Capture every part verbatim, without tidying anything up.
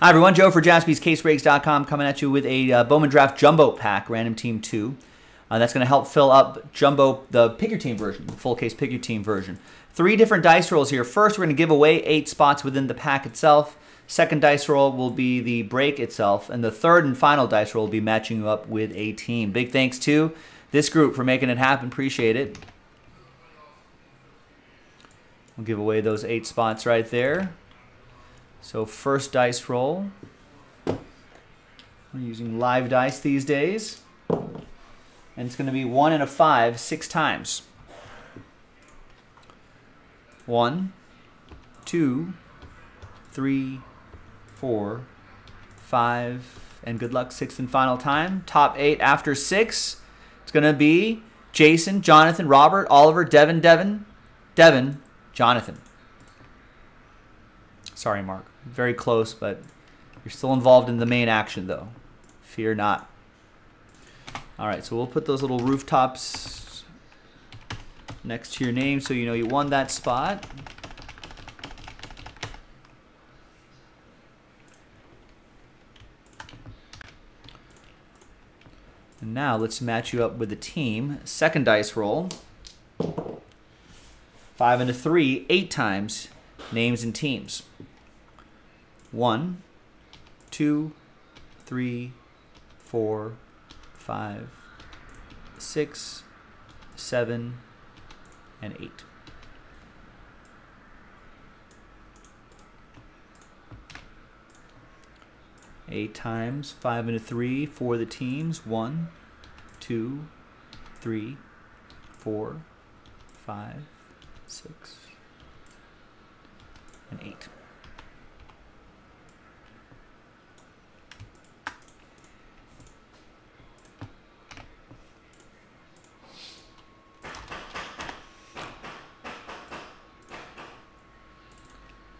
Hi everyone, Joe for Jaspys Case Breaks dot com coming at you with a uh, Bowman Draft Jumbo Pack, Random Team two. Uh, that's going to help fill up Jumbo, the Pick Your Team version, the full case Pick Your Team version. Three different dice rolls here. First, we're going to give away eight spots within the pack itself. Second dice roll will be the break itself. And the third and final dice roll will be matching you up with a team. Big thanks to this group for making it happen. Appreciate it. We'll give away those eight spots right there. So first dice roll, we're using live dice these days, and it's going to be one and a five six times. One, two, three, four, five, and good luck, sixth and final time. Top eight after six, it's going to be Jason, Jonathan, Robert, Oliver, Devin, Devin, Devin, Jonathan. Sorry, Mark. Very close, but you're still involved in the main action, though. Fear not. All right, so we'll put those little rooftops next to your name so you know you won that spot. And now let's match you up with the team. Second dice roll. Five and a three, eight times. Names and teams. One, two, three, four, five, six, seven, and eight. Eight times, five and a three for the teams. One, two, three, four, five, six, and eight.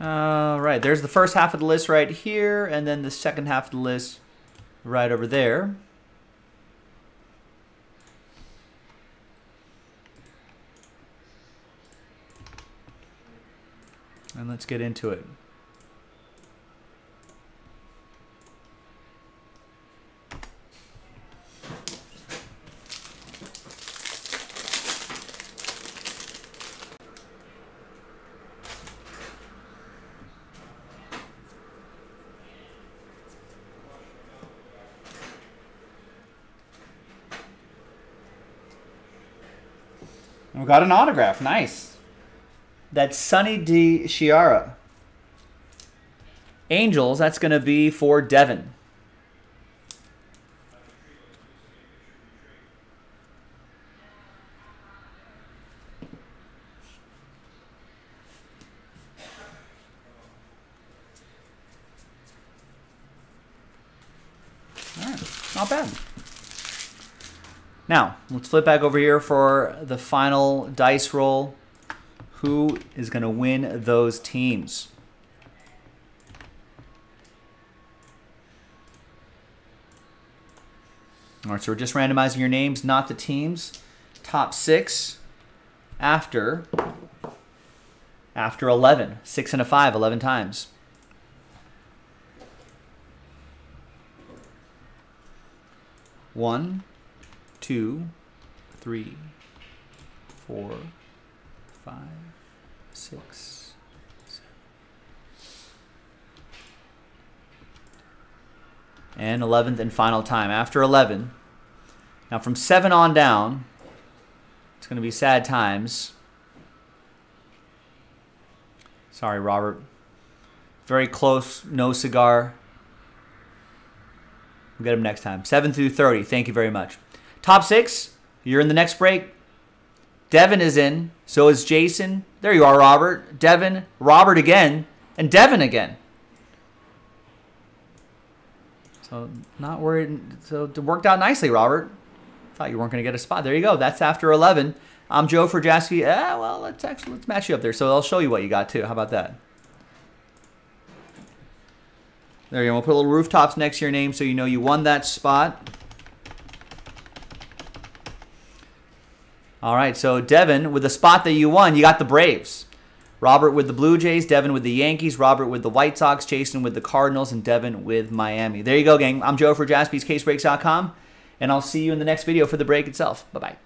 All right, there's the first half of the list right here, and then the second half of the list right over there. And let's get into it. And we got an autograph. Nice. That's Sonny D. Chiara. Angels, that's going to be for Devin. All right, not bad. Now, let's flip back over here for the final dice roll. Who is going to win those teams? All right, so we're just randomizing your names, not the teams. Top six after, after eleven. Six and a five, eleven times. One, two, three, four, five, six, seven, and eleventh and final time. After eleven, now from seven on down, it's going to be sad times. Sorry, Robert. Very close. No cigar. We'll get him next time. Seven through thirty. Thank you very much. Top six. You're in the next break. Devin is in, so is Jason. There you are, Robert. Devin, Robert again, and Devin again. So not worried. So it worked out nicely, Robert. Thought you weren't going to get a spot. There you go. That's after eleven. I'm Joe for Jaspy. Ah, well, let's actually let's match you up there. So I'll show you what you got too. How about that? There you go. We'll put little rooftops next to your name so you know you won that spot. All right, so Devin, with the spot that you won, you got the Braves. Robert with the Blue Jays, Devin with the Yankees, Robert with the White Sox, Jason with the Cardinals, and Devin with Miami. There you go, gang. I'm Joe for Jaspys Case Breaks dot com, and I'll see you in the next video for the break itself. Bye-bye.